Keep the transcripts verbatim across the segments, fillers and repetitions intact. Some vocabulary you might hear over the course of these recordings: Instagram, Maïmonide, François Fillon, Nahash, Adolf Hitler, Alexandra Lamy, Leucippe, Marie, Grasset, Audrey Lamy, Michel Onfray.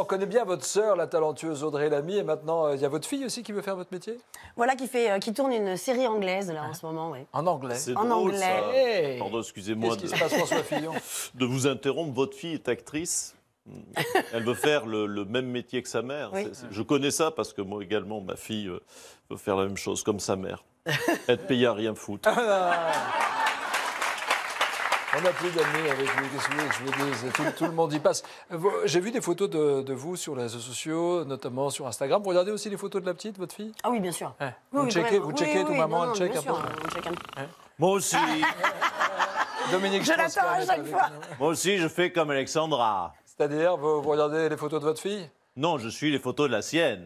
On connaît bien votre sœur, la talentueuse Audrey Lamy, et maintenant, il y a votre fille aussi qui veut faire votre métier? Voilà, qui, fait, euh, qui tourne une série anglaise, là, ah. en ce moment, oui. En anglais? C'est drôle, anglais. Ça. Hey. Pardon, excusez-moi de... Qu'est-ce qui se passe, François Fillon? De vous interrompre, votre fille est actrice. Elle veut faire le, le même métier que sa mère. Oui. C'est, c'est... Je connais ça parce que moi également, ma fille veut faire la même chose, comme sa mère. Être payée à rien foutre. On n'a plus d'années avec vous, qu'est-ce que je vous dis, tout, tout le monde y passe. J'ai vu des photos de, de vous sur les réseaux sociaux, notamment sur Instagram. Vous regardez aussi les photos de la petite, votre fille? Ah oui, bien sûr. Ouais. Oui, vous oui, checkez, vous oui, checkez oui, tout oui, maman, non, non, check un sûr, peu. Check un... ouais. Moi aussi. Dominique, je, je l'attends à chaque fois. Moi aussi, je fais comme Alexandra. C'est-à-dire, vous, vous regardez les photos de votre fille? Non, je suis les photos de la sienne.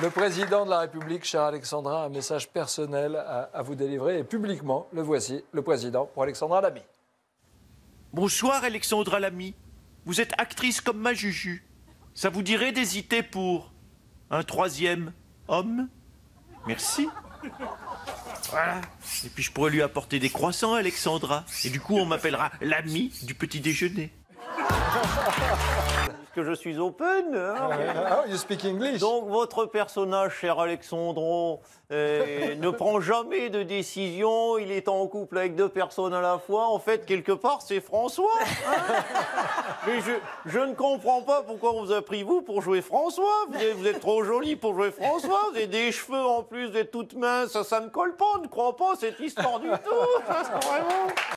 Le président de la République, cher Alexandra, a un message personnel à, à vous délivrer. Et publiquement, le voici, le président, pour Alexandra Lamy. Bonsoir, Alexandra Lamy. Vous êtes actrice comme ma Juju. Ça vous dirait d'hésiter pour un troisième homme? Merci. Voilà. Et puis je pourrais lui apporter des croissants, Alexandra. Et du coup, on m'appellera l'ami du petit déjeuner. Que je suis open. Hein. Oh, you speak English. Donc votre personnage, cher Alexandron, euh, ne prend jamais de décision. Il est en couple avec deux personnes à la fois. En fait, quelque part, c'est François. Hein. Mais je, je ne comprends pas pourquoi on vous a pris vous pour jouer François. Vous êtes, vous êtes trop jolie pour jouer François. Vous avez des cheveux en plus, vous êtes toute mince. Ça, ça ne colle pas. On ne croit pas cette histoire du tout. Ça, c'est vraiment...